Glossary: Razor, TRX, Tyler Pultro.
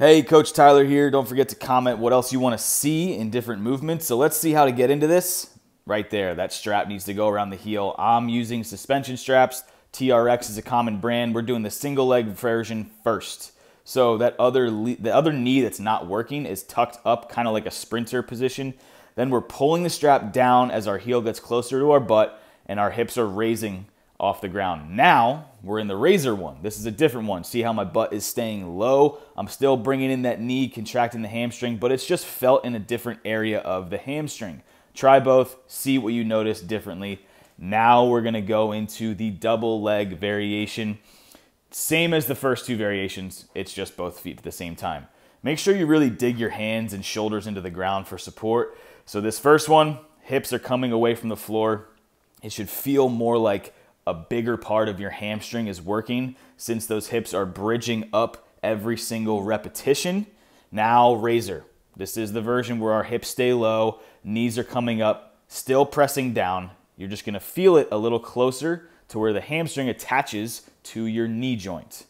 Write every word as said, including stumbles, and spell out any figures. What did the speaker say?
Hey, Coach Tyler here. Don't forget to comment what else you want to see in different movements. So let's see how to get into this. Right there, that strap needs to go around the heel. I'm using suspension straps. T R X is a common brand. We're doing the single leg version first. So that other the other knee that's not working is tucked up kind of like a sprinter position. Then we're pulling the strap down as our heel gets closer to our butt and our hips are raising off the ground. Now we're in the Razor one. This is a different one. See how my butt is staying low? I'm still bringing in that knee, contracting the hamstring, but it's just felt in a different area of the hamstring. Try both, see what you notice differently. Now we're gonna go into the double leg variation. Same as the first two variations, it's just both feet at the same time. Make sure you really dig your hands and shoulders into the ground for support. So this first one, hips are coming away from the floor. It should feel more like a bigger part of your hamstring is working since those hips are bridging up every single repetition. Now Razor. This is the version where our hips stay low, knees are coming up, still pressing down. You're just gonna feel it a little closer to where the hamstring attaches to your knee joint.